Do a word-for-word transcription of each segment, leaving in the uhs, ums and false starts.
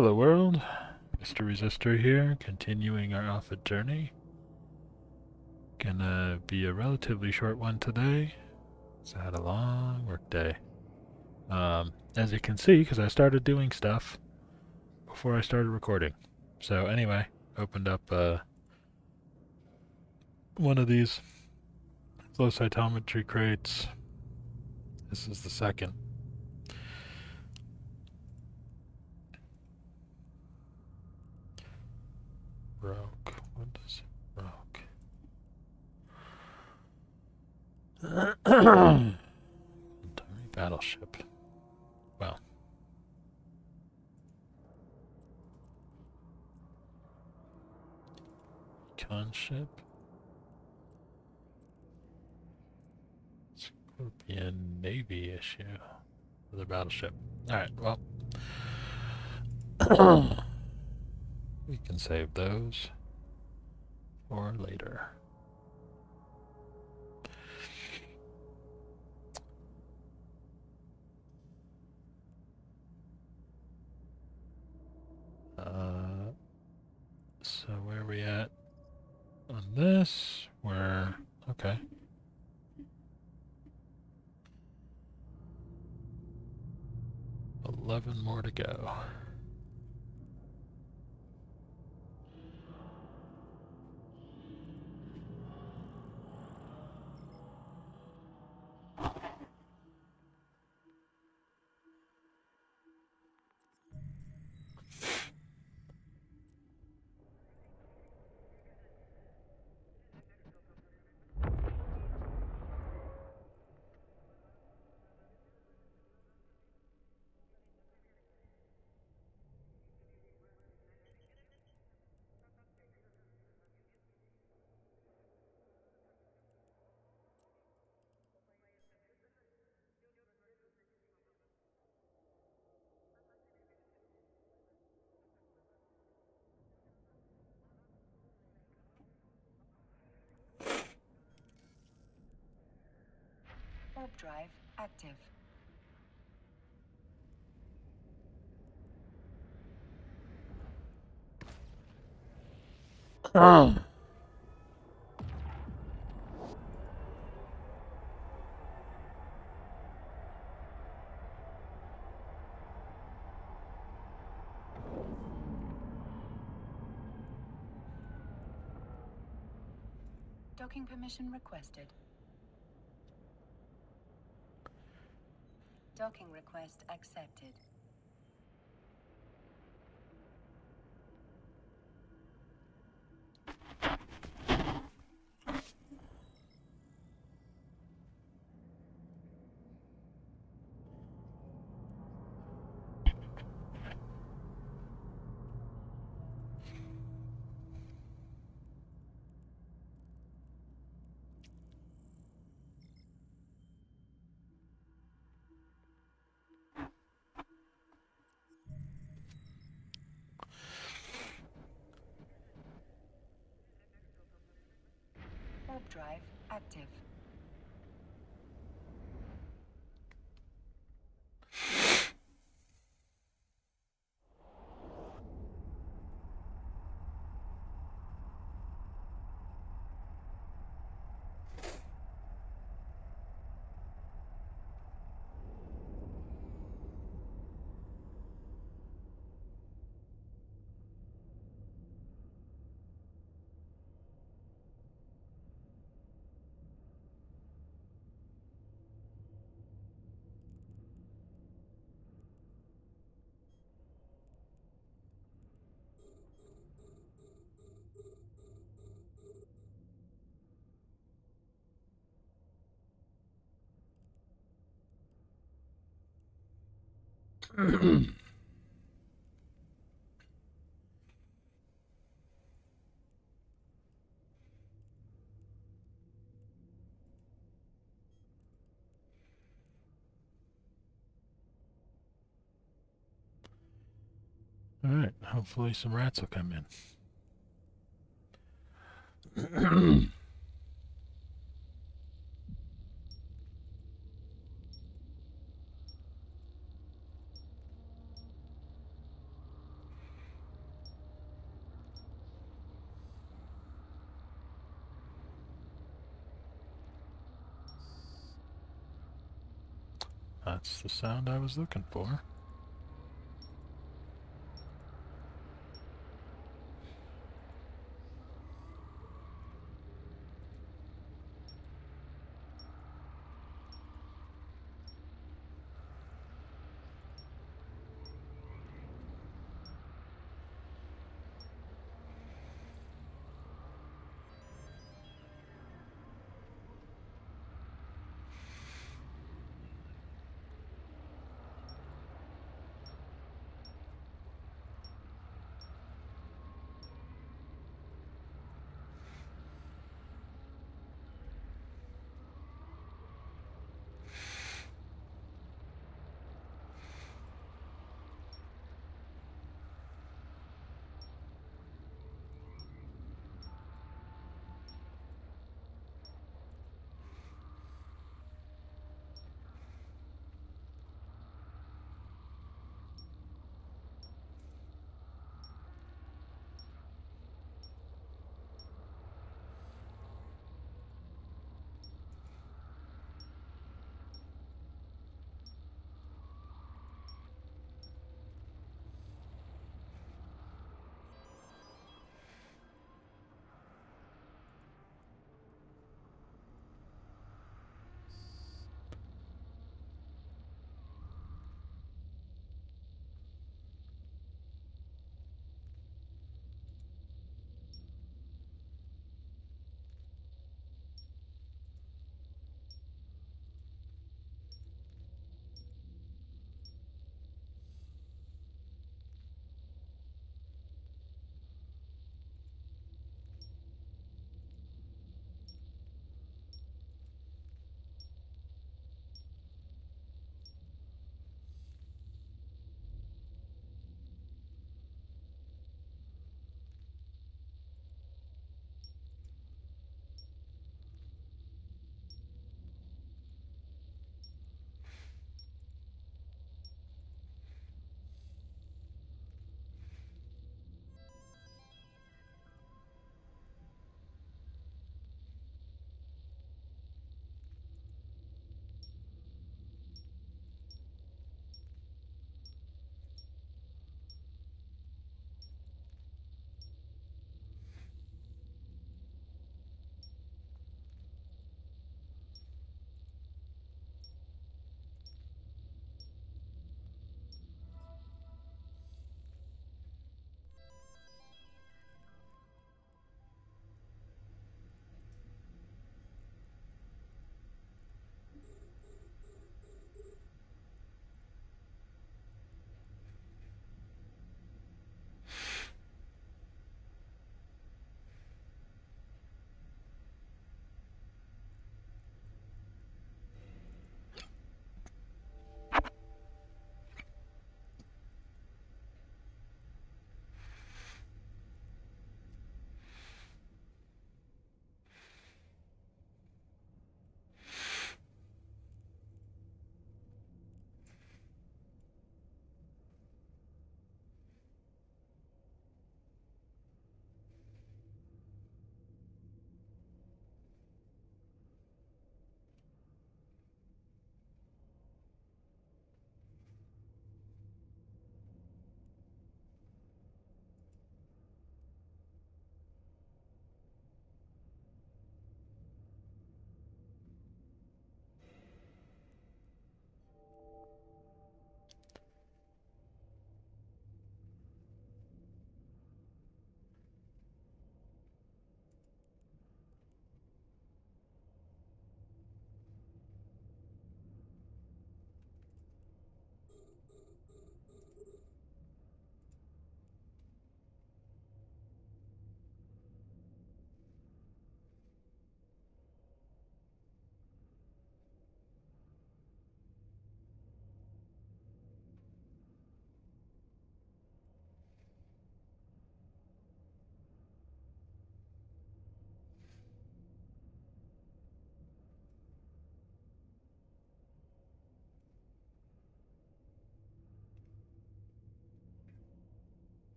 Hello world, Mister Resistor here, continuing our alpha journey. Gonna be a relatively short one today. It's had a long work day. Um, as you can see, because I started doing stuff before I started recording. So anyway, opened up uh, one of these flow cytometry crates. This is the second. Broke. What is it? Broke. Battleship. Well. Conship. Scorpion Navy issue. The battleship. Alright, well. We can save those for later. Uh, so where are we at on this? We're okay. eleven more to go. Warp drive active. Oh. Docking permission requested. Docking request accepted. Drive active. All right, hopefully some rats will come in. That's the sound I was looking for.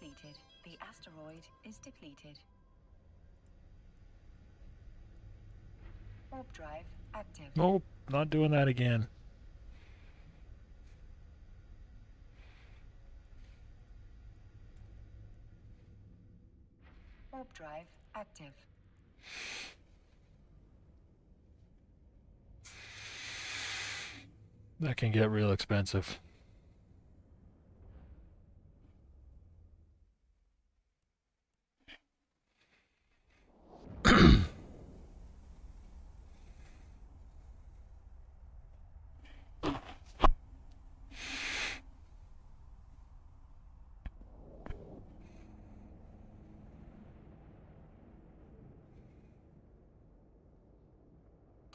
depleted. The asteroid is depleted. Warp drive active. Nope, not doing that again. Warp drive active. That can get real expensive.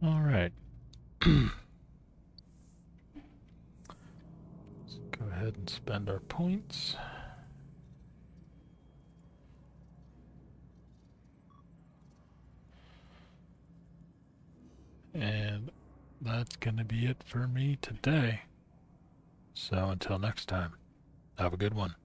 All right. Let's go ahead and spend our points. And that's going to be it for me today. So until next time, have a good one.